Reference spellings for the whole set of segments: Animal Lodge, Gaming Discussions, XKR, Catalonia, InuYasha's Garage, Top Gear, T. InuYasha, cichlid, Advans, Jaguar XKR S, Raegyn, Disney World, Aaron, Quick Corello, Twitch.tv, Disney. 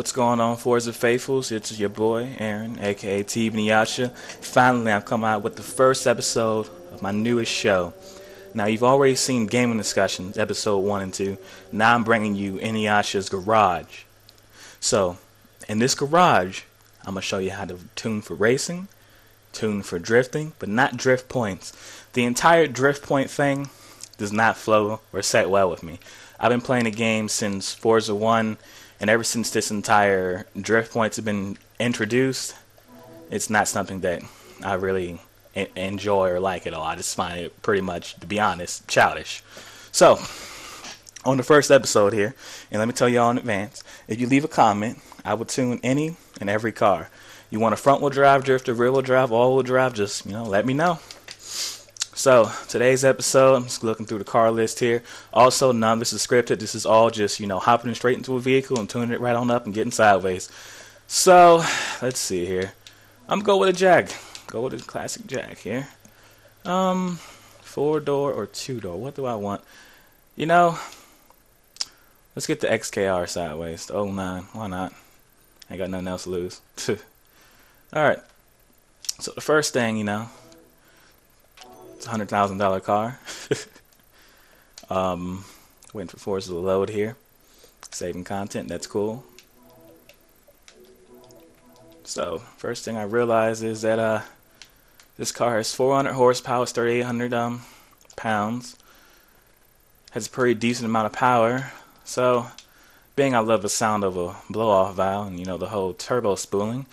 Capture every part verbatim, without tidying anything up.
What's going on, Forza Faithfuls? It's your boy, Aaron, aka T. InuYasha. Finally, I've come out with the first episode of my newest show. Now, you've already seen Gaming Discussions, episode one and two. Now I'm bringing you InuYasha's Garage. So, in this garage, I'm going to show you how to tune for racing, tune for drifting, but not drift points. The entire drift point thing does not flow or set well with me. I've been playing the game since Forza one, and ever since this entire drift points have been introduced, it's not something that I really enjoy or like at all. I just find it pretty much, to be honest, childish. So, on the first episode here, and let me tell you all in advance, if you leave a comment, I will tune any and every car. You want a front wheel drive drifter, rear wheel drive, all wheel drive, just, you know, let me know. So, today's episode, I'm just looking through the car list here. Also, none of this is scripted. This is all just, you know, hopping straight into a vehicle and tuning it right on up and getting sideways. So, let's see here. I'm going to go with a Jag. Go with a classic Jag here. Um, four-door or two-door? What do I want? You know, let's get the X K R sideways. The oh nine. Why not? I got nothing else to lose. Alright. So, the first thing, you know, it's a one hundred thousand dollar car. um, waiting for Forza to load here. Saving content, that's cool. So, first thing I realized is that uh, this car has four hundred horsepower, thirty-eight hundred um, pounds. Has a pretty decent amount of power. So, being I love the sound of a blow-off valve and, you know, the whole turbo spooling,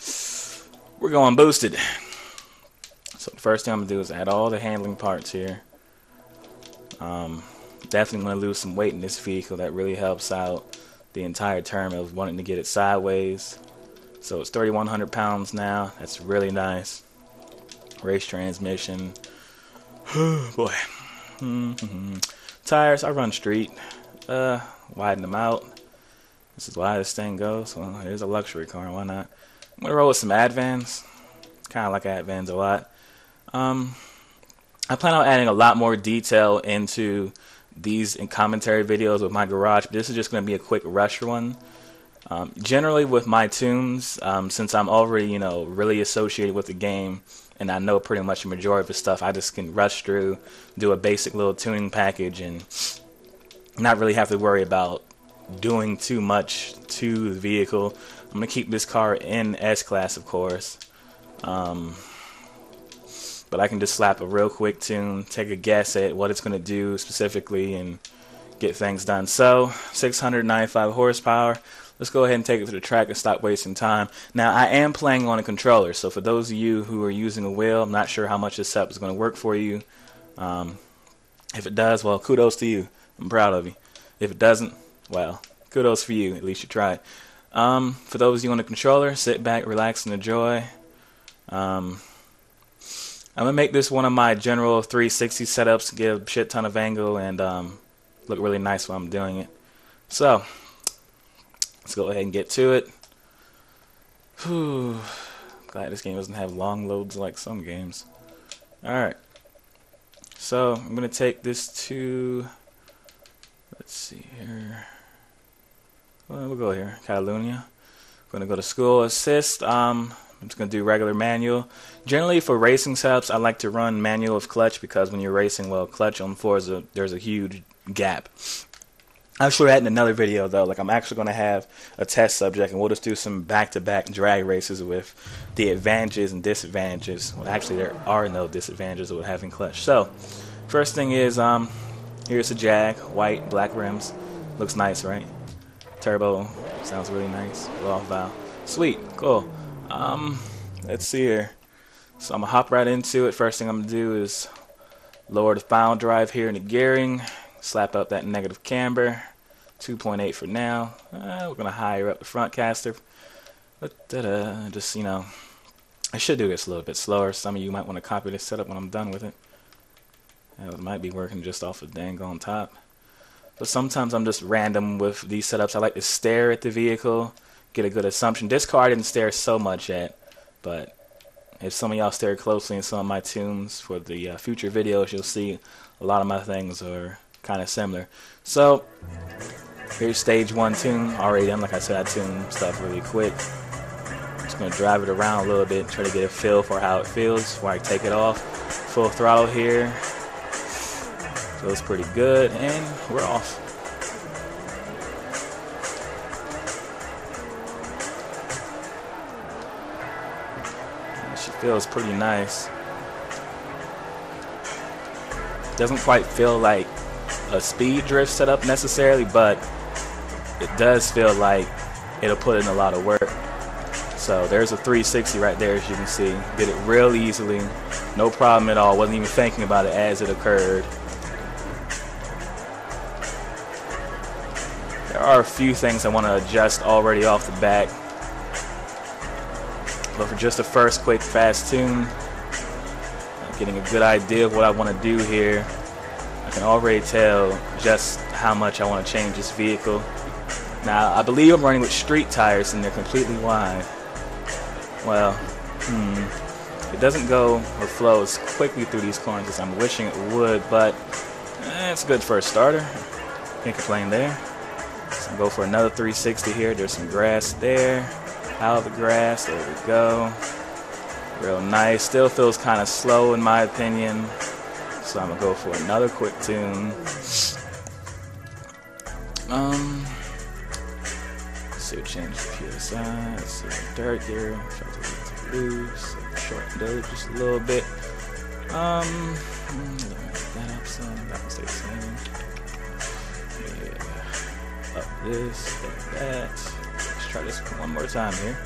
we're going boosted. So the first thing I'm going to do is add all the handling parts here. Um, definitely going to lose some weight in this vehicle. That really helps out the entire term of wanting to get it sideways. So it's thirty-one hundred pounds now. That's really nice. Race transmission. Boy. Mm-hmm. Tires, I run street. Uh, widen them out. This is why this thing goes. Well, it is a luxury car. Why not? I'm going to roll with some Advans. Kind of like Advans a lot. Um, I plan on adding a lot more detail into these in commentary videos with my garage, but this is just going to be a quick rush one. Um, generally with my tunes, um, since I'm already, you know, really associated with the game and I know pretty much the majority of the stuff, I just can rush through, do a basic little tuning package and not really have to worry about doing too much to the vehicle. I'm going to keep this car in S-Class, of course. Um... But I can just slap a real quick tune, take a guess at what it's going to do specifically, and get things done. So, six hundred ninety-five horsepower. Let's go ahead and take it to the track and stop wasting time. Now, I am playing on a controller, so for those of you who are using a wheel, I'm not sure how much this setup is going to work for you. Um, if it does, well, kudos to you. I'm proud of you. If it doesn't, well, kudos for you. At least you tried. Um, for those of you on the controller, sit back, relax, and enjoy. Um... I'm going to make this one of my general three sixty setups, give a shit ton of angle, and um, look really nice while I'm doing it. So, let's go ahead and get to it. Whew. Glad this game doesn't have long loads like some games. Alright. So, I'm going to take this to... Let's see here... Well, we'll go here. Catalonia. I'm going to go to school assist. Um... I'm just going to do regular manual. Generally, for racing setups, I like to run manual with clutch because when you're racing, well, clutch on Forza, there's a huge gap. I'll show that in another video, though. Like, I'm actually going to have a test subject, and we'll just do some back-to-back drag races with the advantages and disadvantages. Well, actually, there are no disadvantages with having clutch. So, first thing is, um, here's a Jag, white, black rims. Looks nice, right? Turbo, sounds really nice. Blow off valve. Sweet, cool. Um, let's see here. So I'm gonna hop right into it. First thing I'm gonna do is lower the final drive here in the gearing, slap up that negative camber, two point eight for now. Uh, we're gonna higher up the front caster. Da-da, just, you know, I should do this a little bit slower. Some of you might want to copy this setup when I'm done with it. Uh, it might be working just off the dangle on top. But sometimes I'm just random with these setups. I like to stare at the vehicle. Get a good assumption. This car I didn't stare so much at, but if some of y'all stare closely in some of my tunes for the uh, future videos, you'll see a lot of my things are kind of similar. So here's stage one tune already done. Like I said, I tune stuff really quick. Just gonna drive it around a little bit, try to get a feel for how it feels before I take it off. Full throttle here. Feels pretty good, and we're off. She feels pretty nice. Doesn't quite feel like a speed drift setup necessarily, but it does feel like it'll put in a lot of work. So there's a three sixty right there, as you can see. Did it real easily, no problem at all. Wasn't even thinking about it as it occurred. There are a few things I want to adjust already off the bat, but for just a first quick fast tune, getting a good idea of what I want to do here. I can already tell just how much I want to change this vehicle. Now, I believe I'm running with street tires and they're completely wide. Well, hmm, it doesn't go or flow as quickly through these corners as I'm wishing it would, but eh, it's good for a starter. Can't complain there. So I'll go for another three sixty here. There's some grass there. Out of the grass, there we go. Real nice. Still feels kind of slow in my opinion, so I'm gonna go for another quick tune. Um, let's see what changes the P S I. Let's see the dirt here. Try to get it loose, shorten dirt just a little bit. Um, that up some. That one stays the same. Yeah, up this, up that. Let's try this one more time here.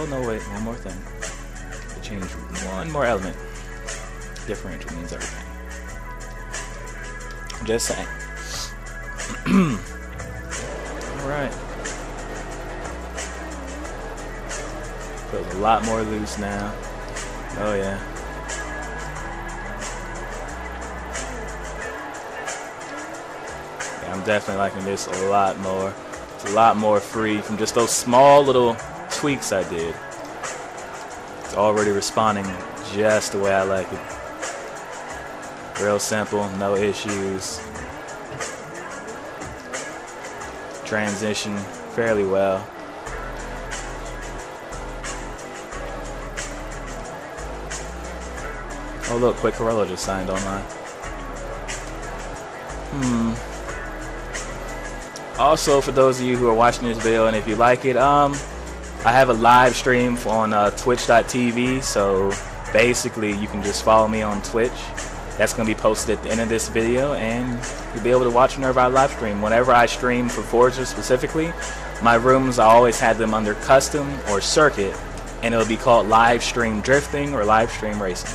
Oh no, wait, one more thing. Change one more element. Differential means everything. Just saying. Alright. Feels a lot more loose now. Oh yeah. Yeah, I'm definitely liking this a lot more. It's a lot more free from just those small little tweaks I did. Already responding just the way I like it. Real simple, no issues. Transition fairly well. Oh look, Quick Corello just signed online. Hmm. Also, for those of you who are watching this video, and if you like it, um, I have a live stream on uh, Twitch dot T V, so basically you can just follow me on Twitch. That's going to be posted at the end of this video, and you'll be able to watch whenever I live stream. Whenever I stream for Forza specifically, my rooms, I always had them under custom or circuit, and it'll be called live stream drifting or live stream racing.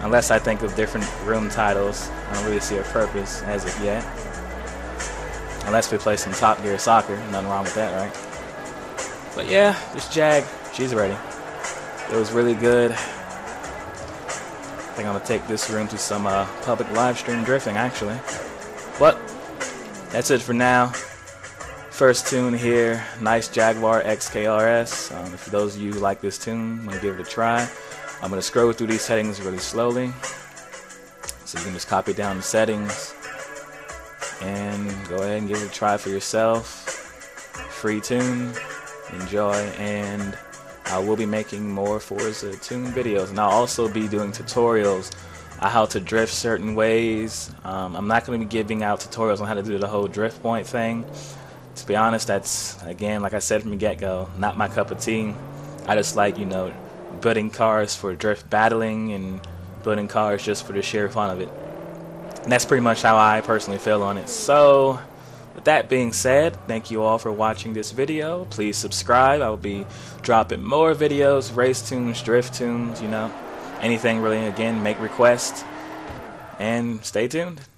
Unless I think of different room titles, I don't really see a purpose as of yet. Unless we play some Top Gear Soccer, nothing wrong with that, right? But yeah, this Jag, she's ready. It was really good. I think I'm gonna take this room to some uh, public live stream drifting, actually. But that's it for now. First tune here, nice Jaguar X K R S. Um, for those of you who like this tune, I'm gonna give it a try. I'm gonna scroll through these settings really slowly, so you can just copy down the settings and go ahead and give it a try for yourself. Free tune. Enjoy, and I will be making more Forza tune videos, and I'll also be doing tutorials on how to drift certain ways. um, I'm not going to be giving out tutorials on how to do the whole drift point thing. To be honest, that's, again, like I said from the get-go, not my cup of tea. I just like, you know, building cars for drift battling and building cars just for the sheer fun of it, and that's pretty much how I personally feel on it. So with that being said, thank you all for watching this video. Please subscribe. I will be dropping more videos, race tunes, drift tunes, you know, anything really. Again, make requests and stay tuned.